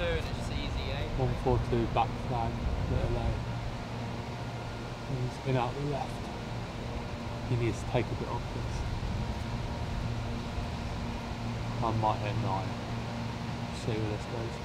142 and it's just easy, eh? 142 backside, little low. And spin out the left. He needs to take a bit off this. I might hit 9. See where this goes.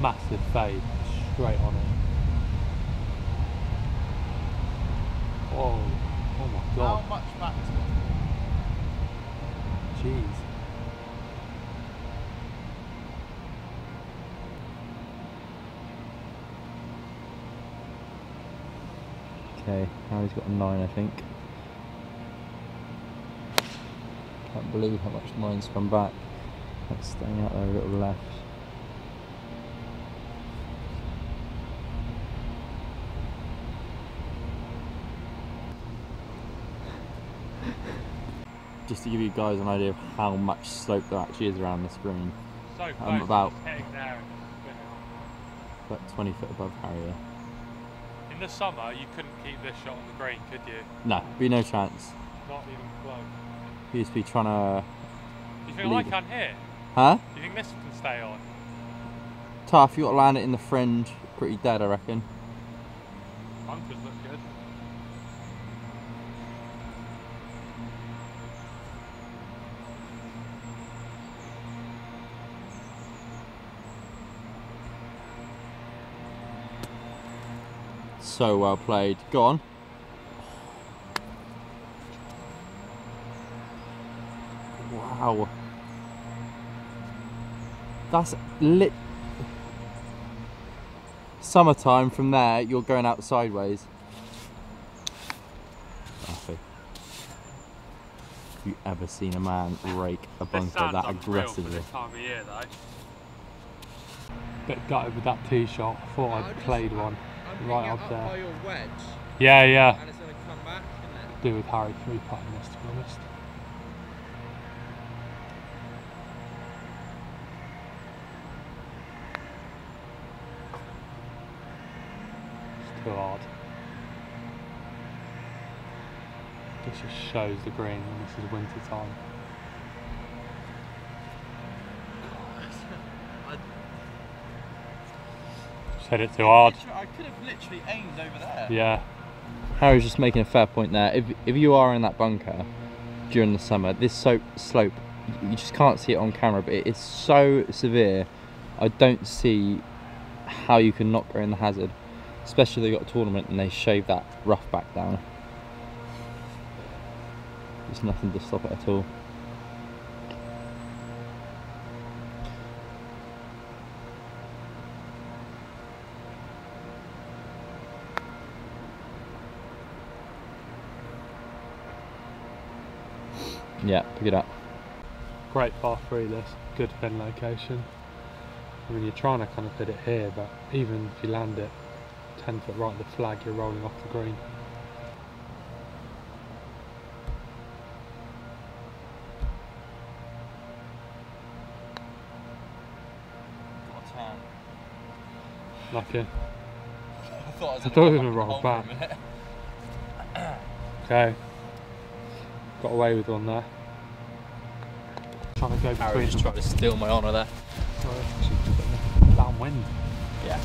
Massive fade, straight on it. Oh, oh my god. How much back is it? Jeez. Okay, now he's got a 9, I think. Can't believe how much 9's come back. That's staying out there a little left. Just to give you guys an idea of how much slope there actually is around this green. So close, about there about 20 foot above Harrier. In the summer, you couldn't keep this shot on the green, could you? No, be no chance. Not even close. You used to be trying to. Do you think I can here? Huh? Do you think this can stay on? Tough. You got to land it in the fringe, pretty dead, I reckon. Bunkers look good. So well played. Go on. Wow. That's lit. Summertime from there, you're going out sideways. Have you ever seen a man rake a bunker that aggressively? This time of year, though. Bit gutted with that tee shot. I thought I'd played one. Right up there. By your wedge, yeah, yeah. And it's going to come back, isn't it? Do with Harry 3-putting this, to be honest. It's too hard. This just shows the green, and this is winter time. Hit it too hard. I could have literally aimed over there. Yeah. Harry's just making a fair point there. If you are in that bunker during the summer, this slope, you just can't see it on camera, but it is so severe. I don't see how you can not go in the hazard, especially if they've got a tournament and they shave that rough back down. There's nothing to stop it at all. Yeah, pick it up. Great par 3 this, good pin location. I mean, you're trying to kind of hit it here, but even if you land it 10 foot right at the flag, you're rolling off the green. Got a turn. Lucky. I thought it was going to roll back. Okay. Got away with one there. Trying to go between them. Just trying to steal my honour there. Downwind. Yeah.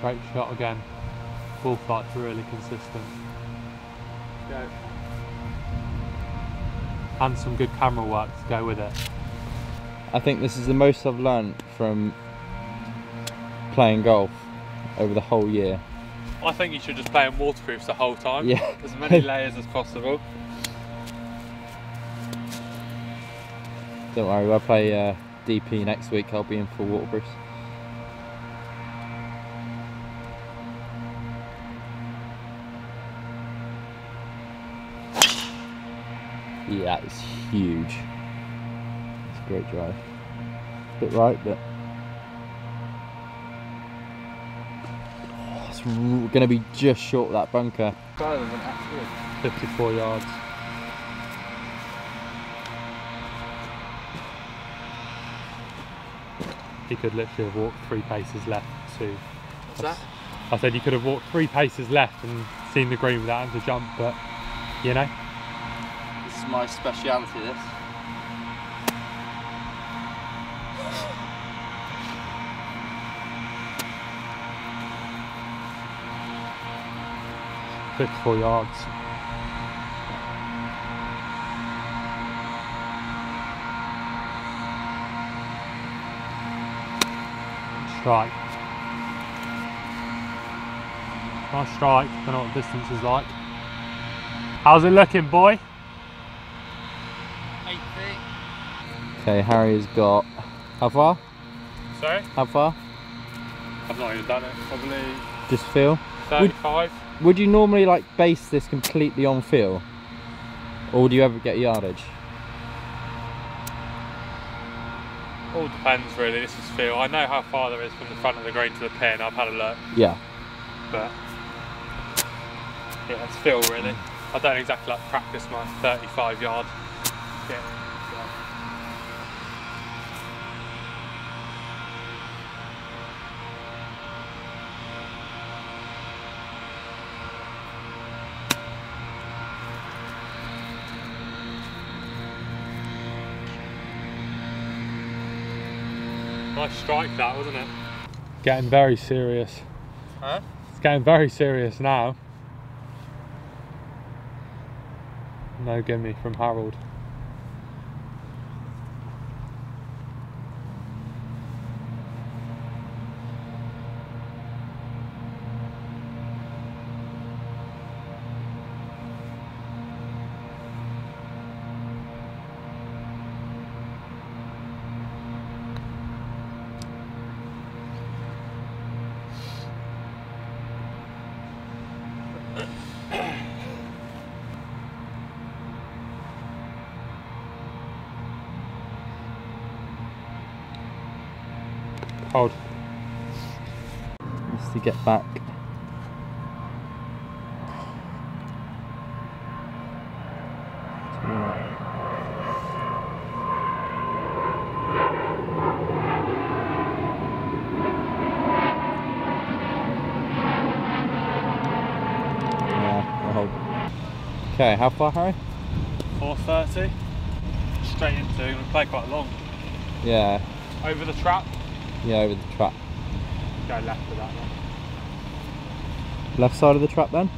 Great shot again. Ball flight's really consistent. Go. And some good camera work to go with it. I think this is the most I've learned from playing golf over the whole year. I think you should just play in waterproofs the whole time. Yeah. As many layers as possible. Don't worry, I'll play DP next week. I'll be in for waterproofs. Yeah, it's huge. It's a great drive. A bit right, but oh, it's going to be just short of that bunker. 54 yards. He could literally have walked 3 paces left to... What's that? I said he could have walked 3 paces left and seen the green without having to jump, but you know. This is my speciality, this. Wow. 54 yards. Strike. Nice strike, don't know what the distance is like. How's it looking, boy? 8 feet. Okay, Harry's got... How far? Sorry? How far? I've not even done it, probably... Just feel? 35. Would you normally like base this completely on feel? Or would you ever get yardage? All depends really, this is feel. I know how far there is from the front of the green to the pin, I've had a look. Yeah. But... yeah, it's feel really. I don't exactly like practice my 35 yard. Yeah. Nice strike that, wasn't it? Getting very serious. Huh? It's getting very serious now. No gimme from Harold. Hold. Needs to get back. Yeah, okay, how far, Harry? 430. Straight into. I'm gonna play quite long. Yeah. Over the trap. Yeah, over the trap. Go left of that one. Left side of the trap then?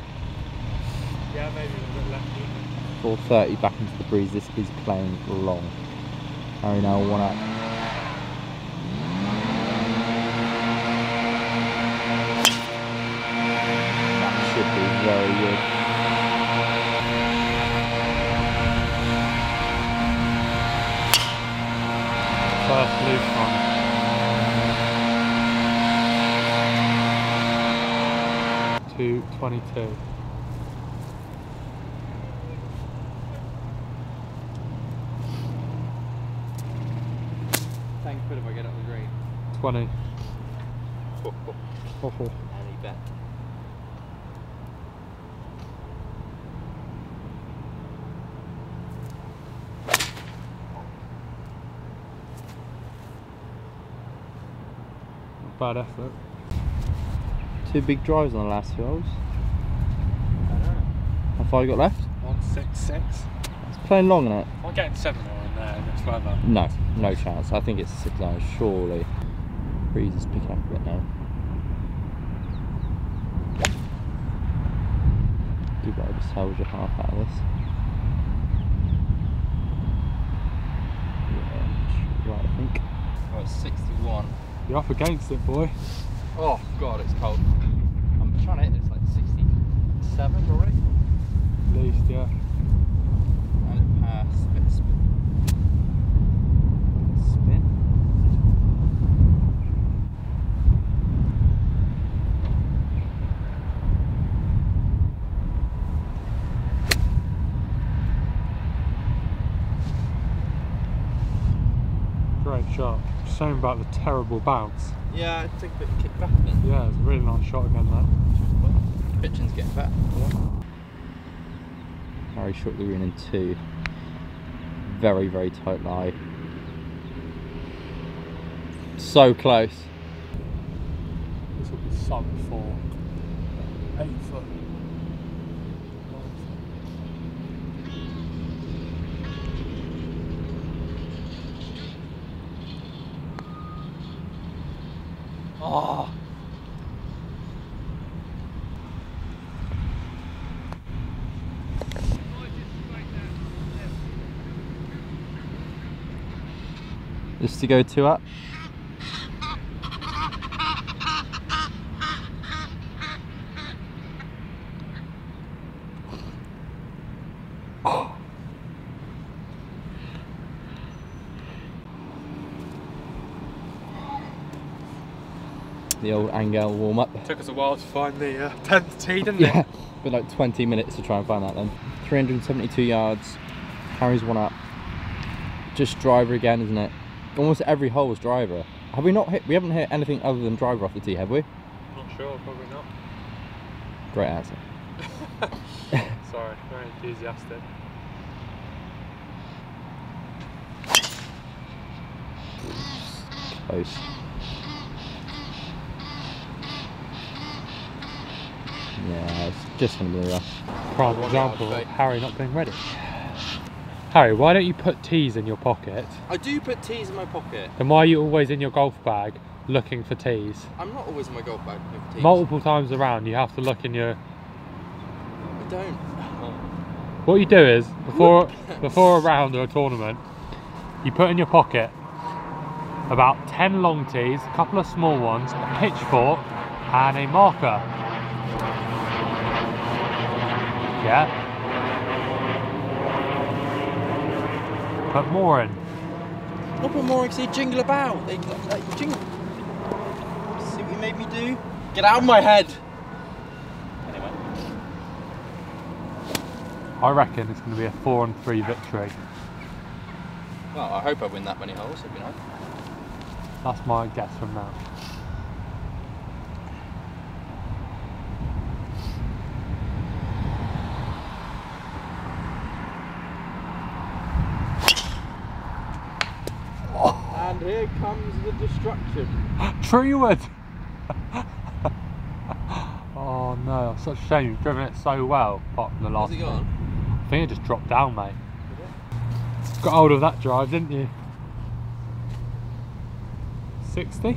Yeah, maybe a little bit left. 430 back into the breeze. This is playing long. Harry now 1 out. That should be very good. To 22. Thank you if I get up the green. 20. Any bet. Not bad effort. 2 big drives on the last few holes. How far you got left? 166. It's playing long, isn't it? I'm getting 7 more in there next weather. No, no chance. I think it's 6 hours, surely. Breeze is picking up a bit now. You better just hold your half out of this. Yeah, right, I think. Oh, it's 61. You're up against it, boy. Oh god, it's cold. I'm trying to hit this like 67 already. At least, yeah. And it passed. Spin. great shot. Shame about the terrible bounce. Yeah, it took a bit of kick back then. Yeah, it's a really nice shot again that. Pitching's getting back. Harry shot the green in two. Very, very tight lie. So close. This will be sub 4, 8 foot. Oh. This to go 2 up. The old Angel warm up. It took us a while to find the 10th tee, didn't it? Yeah, but like 20 minutes to try and find that then. 372 yards, Harry's 1 up. Just driver again, isn't it? Almost every hole was driver. Have we not hit, we haven't hit anything other than driver off the tee, have we? Not sure, probably not. Great answer. Sorry, very enthusiastic. Close. Yeah, it's just going to be rough. Prime example of Harry not being ready. Harry, why don't you put tees in your pocket? I do put tees in my pocket. Then why are you always in your golf bag looking for tees? I'm not always in my golf bag looking for tees. Multiple times around you have to look in your... I don't. What you do is, before a round or a tournament, you put in your pocket about 10 long tees, a couple of small ones, a pitchfork and a marker. Yeah. Put more in. Not put more in because they jingle about. They like, jingle. See what you made me do? Get out of my head. Anyway. I reckon it's going to be a 4-on-3 victory. Well, I hope I win that many holes. It'd be nice. That's my guess from now. And here comes the destruction. Treewood! Oh no, it's such a shame. You've driven it so well, apart from the last one. I think it just dropped down, mate. Yeah. Got hold of that drive, didn't you? 60?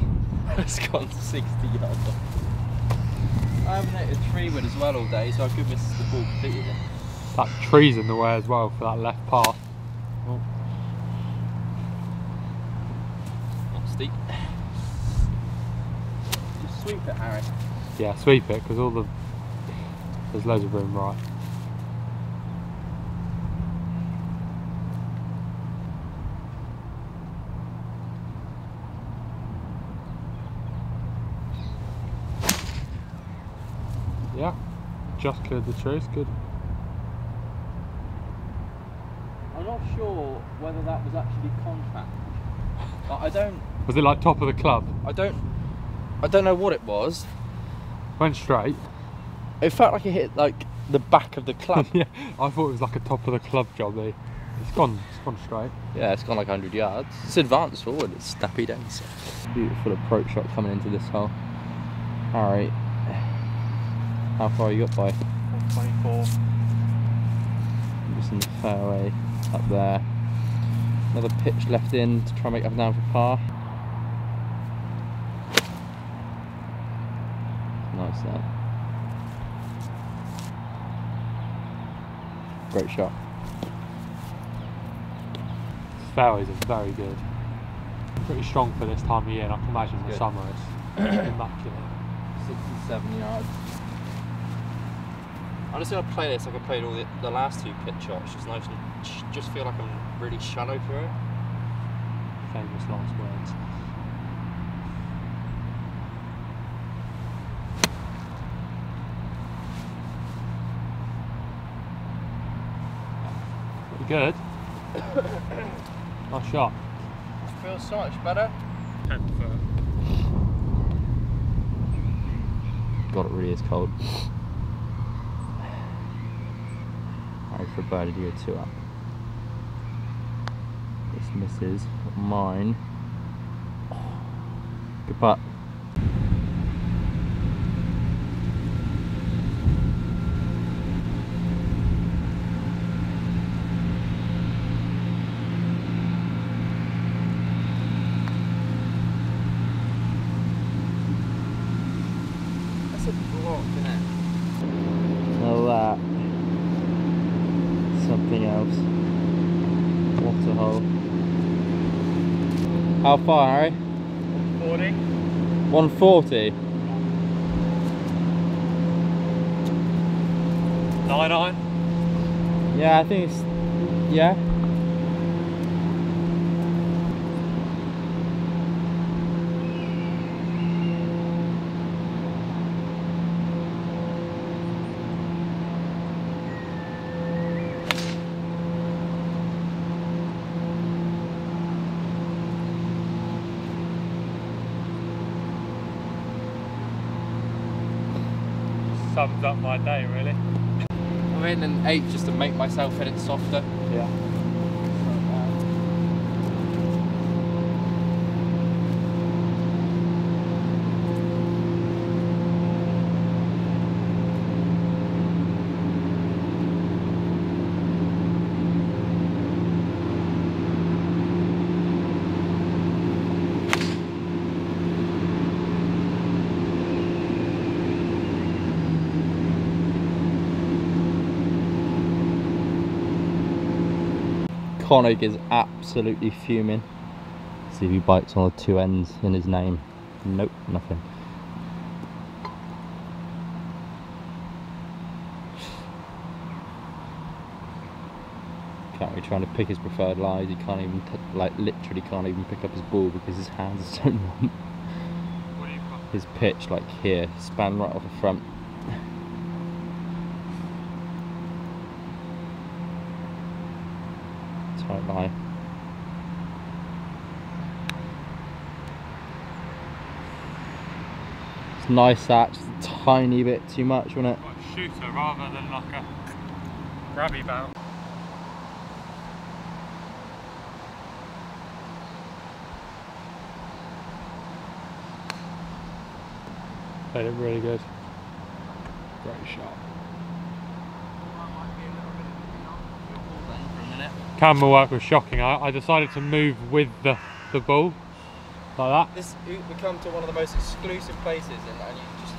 It's gone 60 yards. I haven't hit a treewood as well all day, so I could miss the ball completely. That tree's in the way as well for that left path. Oh. Deep. Just sweep it, Harry. Yeah, sweep it because there's loads of room right. Yeah, just cleared the trees, good. I'm not sure whether that was actually contact. I don't. Was it like top of the club? I don't know what it was. Went straight. It felt like it hit like the back of the club. Yeah, I thought it was like a top of the club jobby. It's gone straight. Yeah, it's gone like 100 yards. It's advanced forward. It's snappy dance. Beautiful approach shot coming into this hole. All right. How far you got by? 24. Just in the fairway up there. Another pitch left in to try and make up and down for par. Nice that. Great shot. Fairways are very good. Pretty strong for this time of year, and I can imagine the summer is immaculate. 67 yards. I'm just going to play this like I played all the last 2 pitch shots, just nice and just feel like I'm really shallow for it. Famous last words. Pretty good. Nice shot. feels so much better. 10th foot. God, it really is cold. Alright, for a birdie to go 2 up. This misses mine. Oh, good putt. So that something else. What a hole. How far, Harry? 140. 140? 9-9? Yeah, I think it's... yeah. Sums up my day, really. I'm in an 8 just to make myself hit it softer. Yeah. Konig is absolutely fuming. See if he bites on the 2 ends in his name. Nope, nothing. Can't be trying to pick his preferred lies. He can't even, like, literally can't even pick up his ball because his hands are so numb. His pitch, like here, span right off the front. Right by. It's nice that, just a tiny bit too much, wasn't it? Like a shooter rather than like a grabby bounce. Played it really good. Great shot. Camera work was shocking. I decided to move with the ball, like that. This, you come to one of the most exclusive places and you just...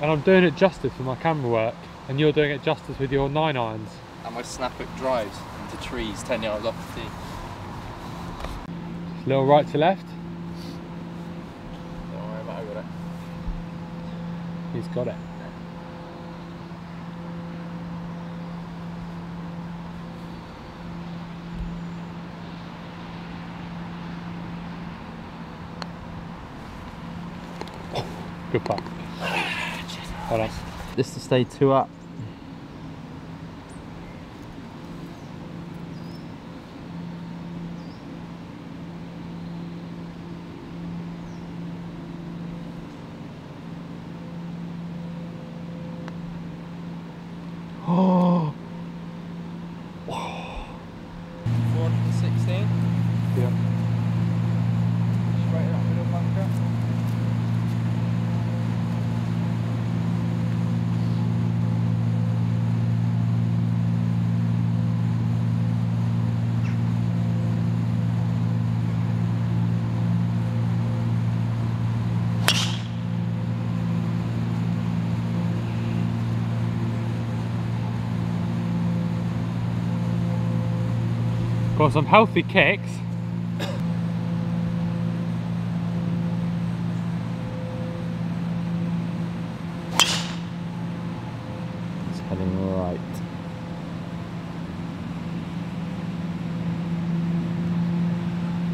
And I'm doing it justice with my camera work, and you're doing it justice with your 9-irons. And my snap it drives into trees 10 yards off the tee. Just a little right to left. Don't worry about it. He's got it. Good putt. Hold on. This to stay 2 up. Oh. 416. Yeah. Straight up middle bunker. Got some healthy kicks. It's heading right.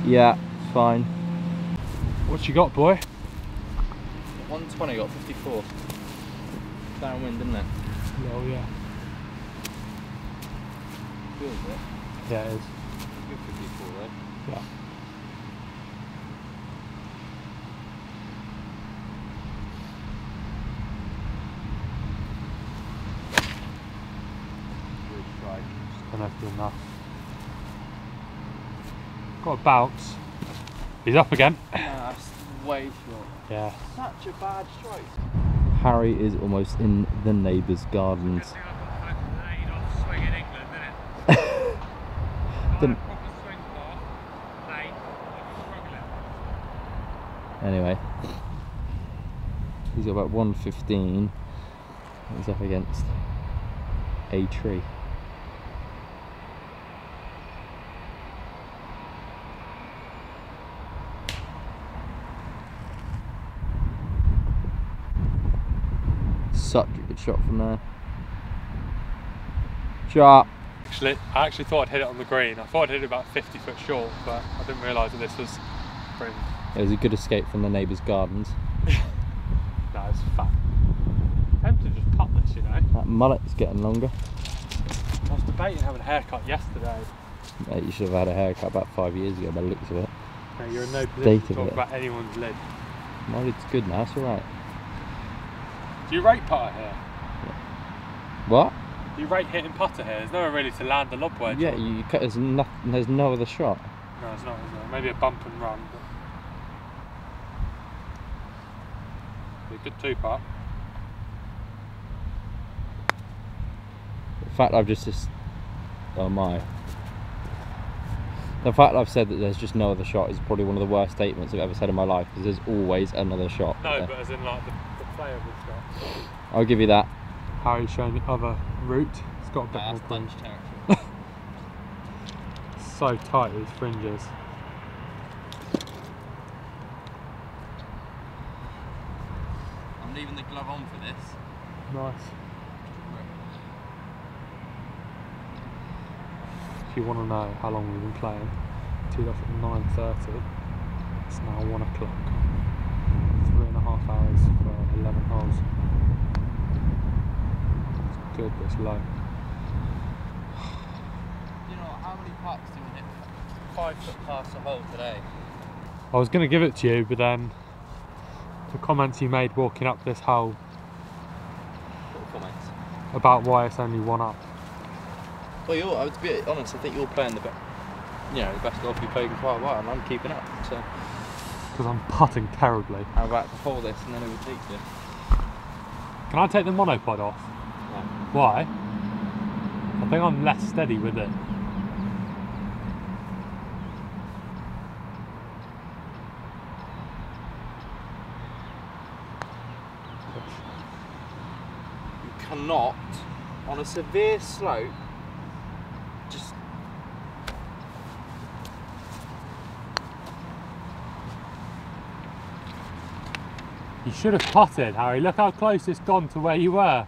Yeah, fine. What you got, boy? 120 got 54. Downwind, isn't it? Oh yeah. Feels it. Yeah, it is. 54, right? Yeah. don't know if he'll not. Got a bounce. He's up again. That's way short. Yeah. Such a bad choice. Harry is almost in the neighbour's gardens. Anyway, he's got about 115. He's up against a tree. Such a good shot from there. Shot. I actually thought I'd hit it on the green. I thought I'd hit it about 50 foot short, but I didn't realise that this was green. It was a good escape from the neighbour's gardens. That was fat. I'm tempted to just pop this, you know. That mullet's getting longer. I was debating having a haircut yesterday. Mate, you should have had a haircut about 5 years ago by the looks of it. No, you're in no position to talk about anyone's lid. My lid's good now, it's alright. Do you rate putter here? Yeah. What? Do you rate hitting putter here? There's nowhere really to land the lob wedge. Yeah, there's no other shot. No, it's not, is there? Maybe a bump and run. But... good two-putt. The fact I've said that there's just no other shot is probably one of the worst statements I've ever said in my life, because there's always another shot. No, but as in like the playable shot. I'll give you that. Harry's showing the other route. It's got a bit more plunge territory. So tight these fringes. Leaving the glove on for this. Nice. If you want to know how long we've been playing, teed off at 9:30. It's now 1 o'clock. 3.5 hours for 11 holes. It's good, but it's low. You know, how many putts do we hit 5 foot past a hole today? I was going to give it to you, but then the comments you made walking up this hole about why it's only one up. Well, I was a bit honest. I think you're playing the best golf you played in quite a while, and I'm keeping up. So because I'm putting terribly. I'm about to pull this and then overtake you. Can I take the monopod off? No. Why? I think I'm less steady with it. Not on a severe slope, just you should have putted, Harry. Look how close it's gone to where you were.